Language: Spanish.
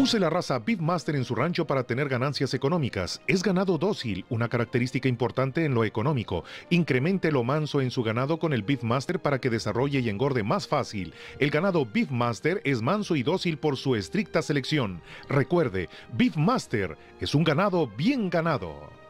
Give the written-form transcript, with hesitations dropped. Use la raza Beefmaster en su rancho para tener ganancias económicas. Es ganado dócil, una característica importante en lo económico. Incremente lo manso en su ganado con el Beefmaster para que desarrolle y engorde más fácil. El ganado Beefmaster es manso y dócil por su estricta selección. Recuerde, Beefmaster es un ganado bien ganado.